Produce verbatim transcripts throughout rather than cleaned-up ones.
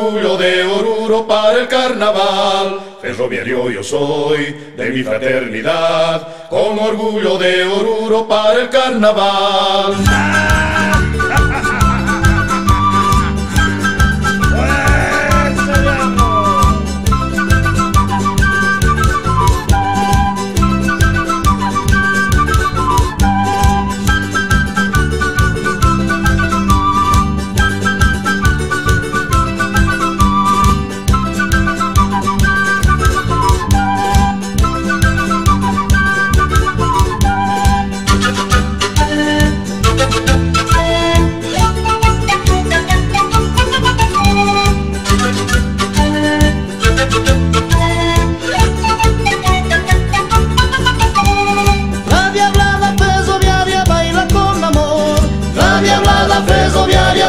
orgullo de Oruro para el carnaval. Ferroviario yo soy de mi fraternidad, con orgullo de Oruro para el carnaval.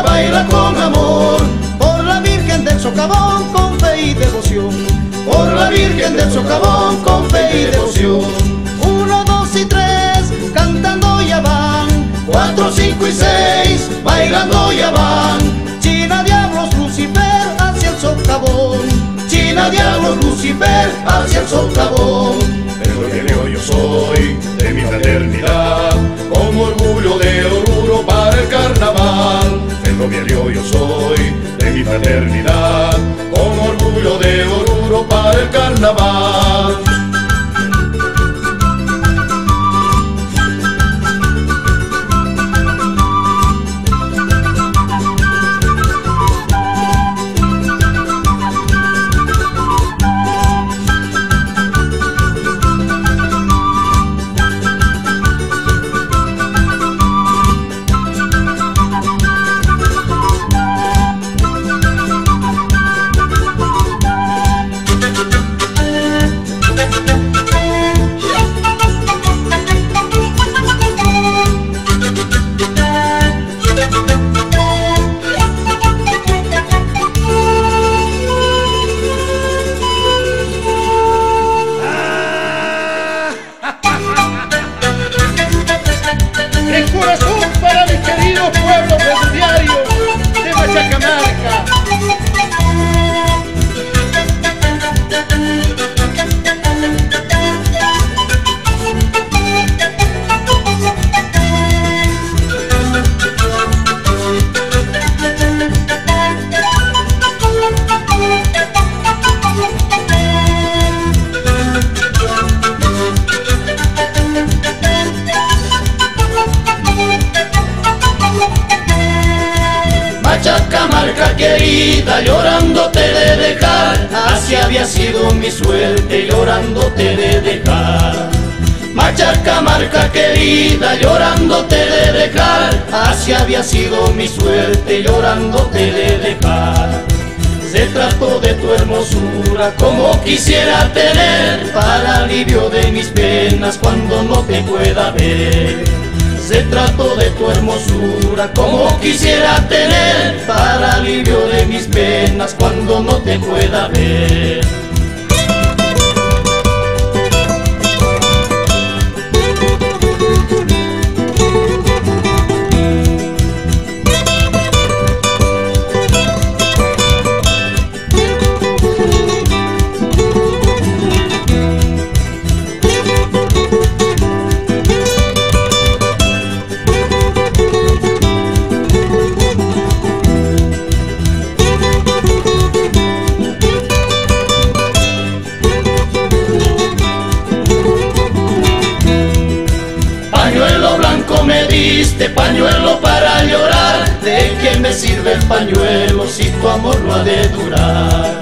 Baila con amor, por la Virgen del Socavón, con fe y devoción, por la Virgen del Socavón, con fe y devoción. Uno, dos y tres, cantando ya van, cuatro, cinco y seis, bailando ya van. China, diablos, Lucifer, hacia el Socavón, China, diablos, Lucifer, hacia el Socavón. Ferroviario yo soy, de mi fraternidad, con orgullo de Oruro para el carnaval. Ferroviario yo soy, de mi fraternidad, con orgullo de Oruro para el carnaval. El corazón para mi querido pueblo ferroviario de Machacamarca. Machacamarca querida, llorándote de dejar, así había sido mi suerte, llorándote de dejar. Machacamarca querida, llorándote de dejar, así había sido mi suerte, llorándote de dejar. Se trató de tu hermosura como quisiera tener, para alivio de mis penas cuando no te pueda ver. Se trató de tu hermosura como quisiera tener, para alivio de mis penas cuando no te pueda ver. Pañuelo para llorar, ¿de qué me sirve el pañuelo si tu amor no ha de durar?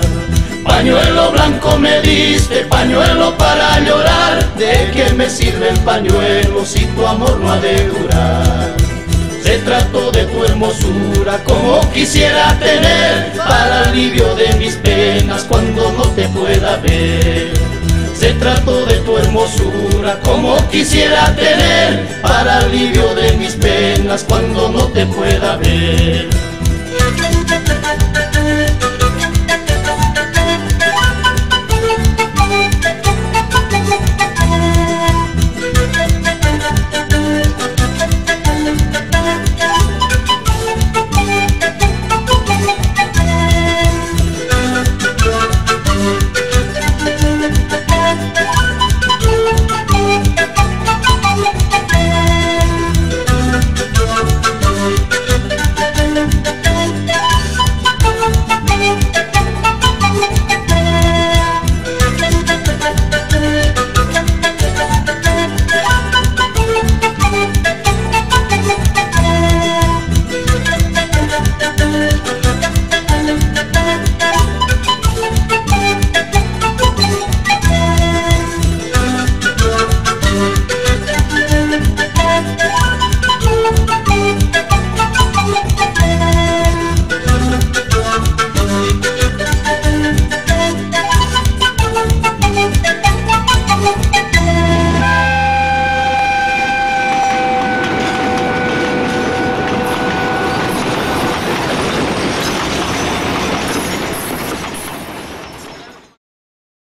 Pañuelo blanco me diste, pañuelo para llorar, ¿de qué me sirve el pañuelo si tu amor no ha de durar? Se trató de tu hermosura como quisiera tener, para alivio de mis penas cuando no te pueda ver. Se trató de tu hermosura como quisiera tener, para alivio de mis penas cuando no te pueda ver.